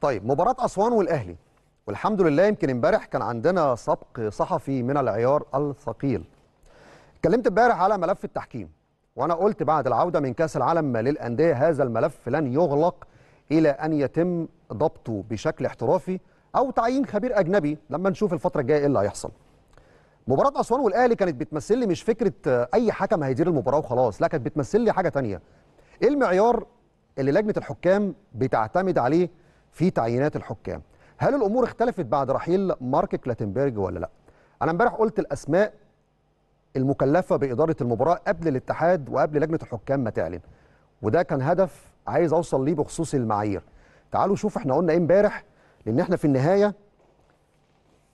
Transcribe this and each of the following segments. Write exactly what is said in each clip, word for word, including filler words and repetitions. طيب مباراة أسوان والأهلي، والحمد لله يمكن امبارح كان عندنا سبق صحفي من العيار الثقيل. اتكلمت امبارح على ملف التحكيم، وأنا قلت بعد العودة من كأس العالم للأندية هذا الملف لن يغلق إلى أن يتم ضبطه بشكل احترافي أو تعيين خبير أجنبي. لما نشوف الفترة الجاية إيه اللي هيحصل. مباراة أسوان والأهلي كانت بتمثل لي مش فكرة أي حكم هيدير المباراة وخلاص، لا، كانت بتمثل لي حاجة تانية. إيه المعيار اللي لجنة الحكام بتعتمد عليه في تعيينات الحكام؟ هل الأمور اختلفت بعد رحيل مارك كلاتنبرج ولا لا؟ أنا امبارح قلت الأسماء المكلفة بإدارة المباراة قبل الاتحاد وقبل لجنة الحكام ما تعلن، وده كان هدف عايز أوصل ليه بخصوص المعايير. تعالوا شوف احنا قلنا إيه امبارح، لأن احنا في النهاية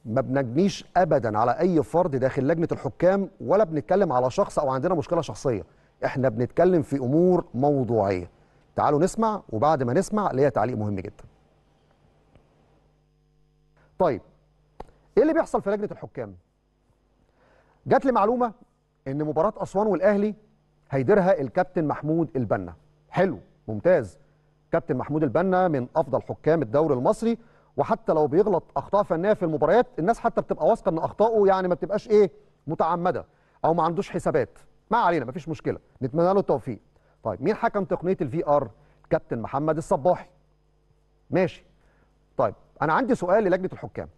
ما بنجنيش أبدا على أي فرد داخل لجنة الحكام، ولا بنتكلم على شخص أو عندنا مشكلة شخصية، احنا بنتكلم في أمور موضوعية. تعالوا نسمع، وبعد ما نسمع ليا تعليق مهم جدا. طيب ايه اللي بيحصل في لجنه الحكام؟ جات لي معلومه ان مباراه اسوان والاهلي هيديرها الكابتن محمود البنا. حلو، ممتاز. كابتن محمود البنا من افضل حكام الدوري المصري، وحتى لو بيغلط اخطاء فنيه في المباريات الناس حتى بتبقى واثقه ان اخطائه يعني ما بتبقاش ايه متعمده او ما عندوش حسابات. ما علينا، ما فيش مشكله، نتمنى له التوفيق. طيب مين حكم تقنيه الفي ار؟ الكابتن محمد الصباحي. ماشي. طيب أنا عندي سؤال للجنة الحكام،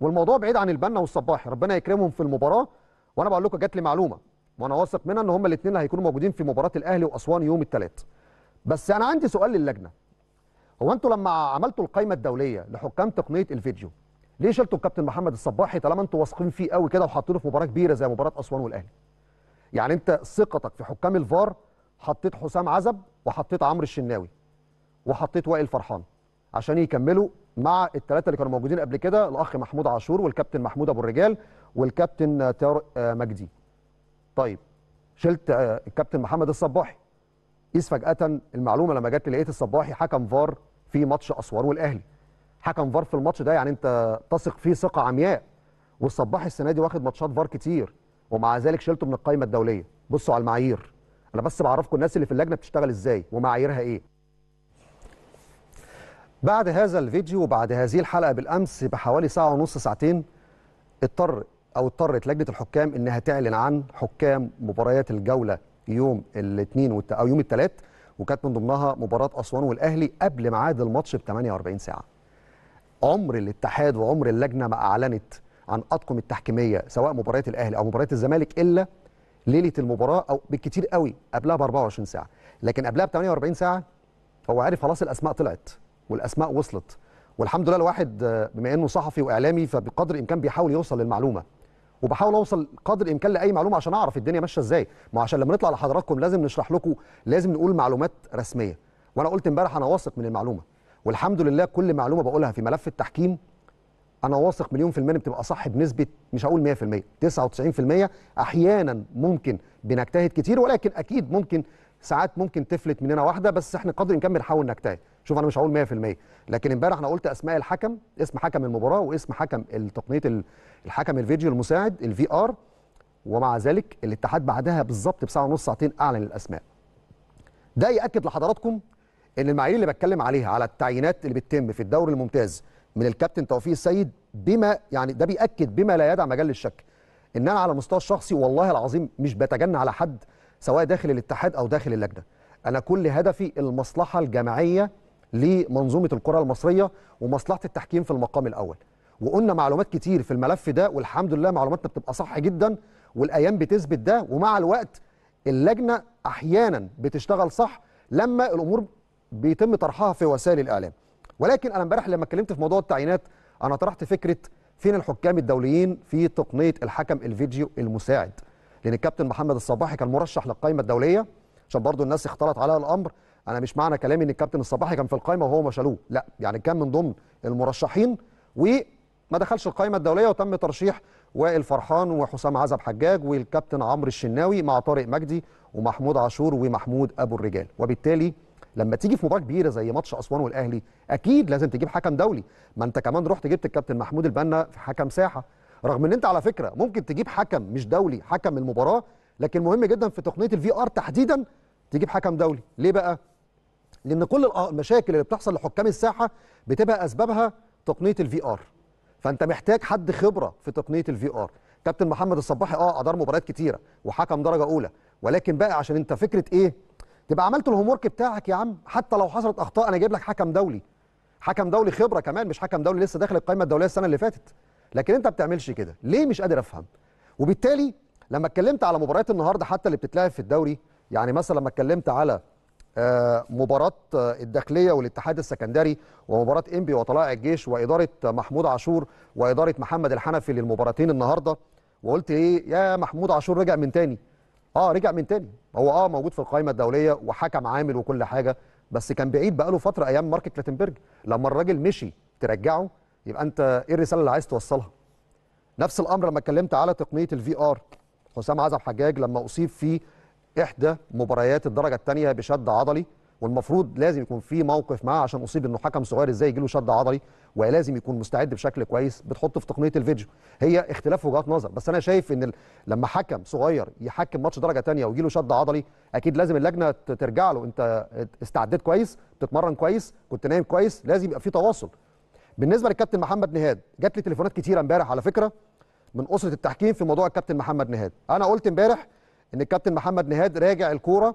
والموضوع بعيد عن البنا والصباحي، ربنا يكرمهم في المباراة، وأنا بقول لكم جات لي معلومة وأنا واثق منها إن هما الاتنين هيكونوا موجودين في مباراة الأهلي وأسوان يوم الثلاث. بس أنا عندي سؤال للجنة، هو أنتوا لما عملتوا القايمة الدولية لحكام تقنية الفيديو ليه شلتوا الكابتن محمد الصباحي طالما أنتوا واثقين فيه قوي كده وحاطينه في مباراة كبيرة زي مباراة أسوان والأهلي؟ يعني أنت ثقتك في حكام الفار حطيت حسام عزب وحطيت عمرو الشناوي وحطيت وائل فرحان عشان يكملوا مع الثلاثه اللي كانوا موجودين قبل كده، الاخ محمود عاشور والكابتن محمود ابو الرجال والكابتن طارق مجدي. طيب شلت الكابتن محمد الصباحي. قيس فجاه المعلومه لما جت لقيت الصباحي حكم فار في ماتش اسوان والاهلي. حكم فار في الماتش ده يعني انت تثق فيه ثقه عمياء، والصباحي السنه دي واخد ماتشات فار كتير، ومع ذلك شلته من القائمه الدوليه. بصوا على المعايير، انا بس بعرفكم الناس اللي في اللجنه بتشتغل ازاي ومعاييرها ايه. بعد هذا الفيديو وبعد هذه الحلقة بالأمس بحوالي ساعة ونص ساعتين اضطر أو اضطرت لجنة الحكام إنها تعلن عن حكام مباريات الجولة يوم الاثنين والت... أو يوم الثلاث، وكانت من ضمنها مباراة أسوان والأهلي قبل ميعاد الماتش ب ثمانية وأربعين ساعة. عمر الاتحاد وعمر اللجنة ما أعلنت عن أطقم التحكيمية سواء مباريات الأهلي أو مباريات الزمالك إلا ليلة المباراة أو بالكتير قوي قبلها ب أربعة وعشرين ساعة، لكن قبلها ب ثمانية وأربعين ساعة هو عارف خلاص الأسماء طلعت والاسماء وصلت، والحمد لله الواحد بما انه صحفي واعلامي فبقدر الامكان بيحاول يوصل للمعلومه، وبحاول اوصل قدر الامكان لاي معلومه عشان اعرف الدنيا ماشيه ازاي. ما عشان لما نطلع لحضراتكم لازم نشرح لكم، لازم نقول معلومات رسميه، وانا قلت امبارح انا واثق من المعلومه، والحمد لله كل معلومه بقولها في ملف التحكيم انا واثق مليون في الميه بتبقى صح بنسبه مش هقول مية في الميه، تسعة وتسعين في الميه. احيانا ممكن بنجتهد كتير، ولكن اكيد ممكن ساعات ممكن تفلت مننا واحده، بس احنا قدر الامكان بنحاول نجتهد. شوف انا مش هقول مية في الميه، لكن امبارح انا قلت اسماء الحكم، اسم حكم المباراه واسم حكم التقنيه الحكم الفيديو المساعد الفي ار، ومع ذلك الاتحاد بعدها بالظبط بساعه ونص ساعتين اعلن الاسماء. ده ياكد لحضراتكم ان المعايير اللي بتكلم عليها على التعيينات اللي بتتم في الدوري الممتاز من الكابتن توفيق السيد، بما يعني ده بياكد بما لا يدع مجال للشك ان انا على المستوى الشخصي والله العظيم مش بتجنى على حد سواء داخل الاتحاد او داخل اللجنه. انا كل هدفي المصلحه الجماعيه لمنظومه الكره المصريه ومصلحه التحكيم في المقام الاول. وقلنا معلومات كتير في الملف ده، والحمد لله معلوماتنا بتبقى صح جدا والايام بتثبت ده، ومع الوقت اللجنه احيانا بتشتغل صح لما الامور بيتم طرحها في وسائل الاعلام. ولكن انا امبارح لما اتكلمت في موضوع التعيينات انا طرحت فكره فين الحكام الدوليين في تقنيه الحكم الفيديو المساعد، لأن الكابتن محمد الصباحي كان مرشح للقائمة الدولية، عشان برضو الناس اختلط عليها الأمر. أنا مش معنى كلامي إن الكابتن الصباحي كان في القائمة وهو ما شالوه، لا، يعني كان من ضمن المرشحين وما دخلش القائمة الدولية، وتم ترشيح وائل فرحان وحسام عزب حجاج والكابتن عمرو الشناوي مع طارق مجدي ومحمود عاشور ومحمود أبو الرجال. وبالتالي لما تيجي في مباراة كبيرة زي ماتش أسوان والأهلي أكيد لازم تجيب حكم دولي، ما أنت كمان رحت جبت الكابتن محمود البنا في حكم ساحة، رغم ان انت على فكره ممكن تجيب حكم مش دولي حكم المباراه، لكن مهم جدا في تقنيه الفي ار تحديدا تجيب حكم دولي. ليه بقى؟ لان كل المشاكل اللي بتحصل لحكام الساحه بتبقى اسبابها تقنيه الفي ار. فانت محتاج حد خبره في تقنيه الفي ار. كابتن محمد الصباحي اه ادار مباريات كتيره وحكم درجه اولى، ولكن بقى عشان انت فكره ايه؟ تبقى عملت الهوم ورك بتاعك يا عم، حتى لو حصلت اخطاء انا جايب لك حكم دولي. حكم دولي خبره كمان، مش حكم دولي لسه داخل القائمه الدوليه السنه اللي فاتت. لكن انت ما بتعملش كده، ليه مش قادر افهم. وبالتالي لما اتكلمت على مباريات النهارده حتى اللي بتتلعب في الدوري، يعني مثلا لما اتكلمت على مباراة الداخلية والاتحاد السكندري ومباراة انبي وطلائع الجيش وإدارة محمود عاشور وإدارة محمد الحنفي للمباراتين النهاردة، وقلت إيه يا محمود عاشور رجع من تاني. آه رجع من تاني، هو آه موجود في القائمة الدولية وحكم عامل وكل حاجة، بس كان بعيد بقاله فترة أيام مارك كلاتنبرج. لما الراجل مشي ترجعه، يبقى أنت إيه الرسالة اللي عايز توصلها؟ نفس الأمر لما اتكلمت على تقنية الفي آر. حسام عزب حجاج لما أصيب في إحدى مباريات الدرجة الثانية بشد عضلي، والمفروض لازم يكون في موقف معاه عشان أصيب إنه حكم صغير إزاي يجيله شد عضلي ولازم يكون مستعد بشكل كويس، بتحطه في تقنية الفيديو. هي اختلاف وجهات نظر، بس أنا شايف إن لما حكم صغير يحكم ماتش درجة ثانية ويجيله شد عضلي أكيد لازم اللجنة ترجع له، أنت استعدت كويس، بتتمرن كويس، كنت نايم كويس، لازم يبقى في تواصل. بالنسبة للكابتن محمد نهاد، جات لي تليفونات كتيرة إمبارح على فكرة من أسرة التحكيم في موضوع الكابتن محمد نهاد. أنا قلت إمبارح ان الكابتن محمد نهاد راجع الكوره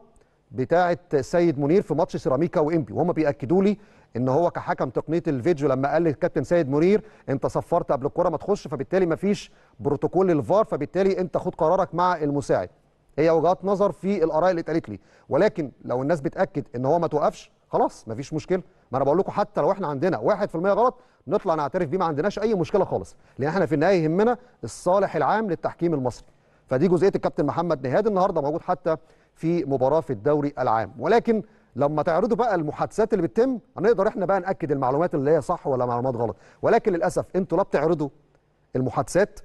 بتاعه سيد منير في ماتش سيراميكا وانبي، وهم بياكدوا لي ان هو كحكم تقنيه الفيديو لما قال للكابتن سيد منير انت صفرت قبل الكوره ما تخش، فبالتالي ما فيش بروتوكول للفار، فبالتالي انت خد قرارك مع المساعد. هي وجهات نظر في الاراء اللي اتقالت لي، ولكن لو الناس بتاكد ان هو ما توقفش خلاص ما فيش مشكله. ما انا بقول لكم حتى لو احنا عندنا واحد في المية غلط نطلع نعترف بيه، ما عندناش اي مشكله خالص، لان احنا في النهايه يهمنا الصالح العام للتحكيم المصري. فدي جزئيه الكابتن محمد نهاد النهارده موجود حتى في مباراه في الدوري العام. ولكن لما تعرضوا بقى المحادثات اللي بتتم هنقدر احنا بقى ناكد المعلومات اللي هي صح ولا معلومات غلط، ولكن للاسف انتوا لا بتعرضوا المحادثات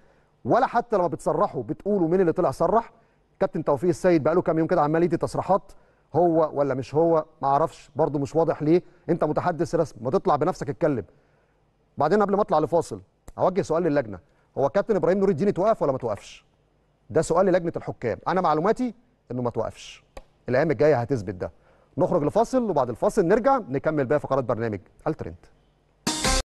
ولا حتى لما بتصرحوا بتقولوا مين اللي طلع صرح. كابتن توفيق السيد بقى له كام يوم كده عمال يدي تصريحات، هو ولا مش هو ما اعرفش، برده مش واضح ليه. انت متحدث رسمي ما تطلع بنفسك اتكلم. بعدين قبل ما اطلع لفاصل اوجه سؤال للجنه، هو كابتن ابراهيم نور الدين توقف ولا ما توقفش؟ ده سؤال للجنه الحكام. انا معلوماتي انه ما توقفش، الايام الجايه هتثبت ده. نخرج لفاصل وبعد الفاصل نرجع نكمل باقي فقرات برنامج هل ترند.